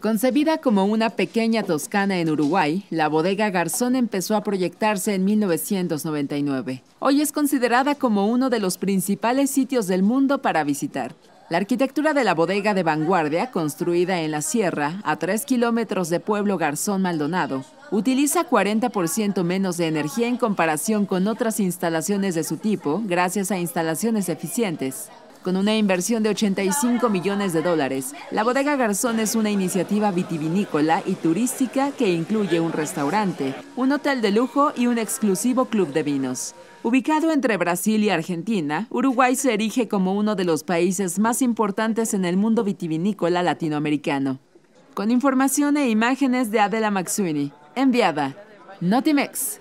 Concebida como una pequeña Toscana en Uruguay, la bodega Garzón empezó a proyectarse en 1999. Hoy es considerada como uno de los principales sitios del mundo para visitar. La arquitectura de la bodega de vanguardia, construida en la sierra, a 3 kilómetros de Pueblo Garzón Maldonado, utiliza 40% menos de energía en comparación con otras instalaciones de su tipo, gracias a instalaciones eficientes. Con una inversión de $85 millones, la Bodega Garzón es una iniciativa vitivinícola y turística que incluye un restaurante, un hotel de lujo y un exclusivo club de vinos. Ubicado entre Brasil y Argentina, Uruguay se erige como uno de los países más importantes en el mundo vitivinícola latinoamericano. Con información e imágenes de Adela MacSweeney, enviada Notimex.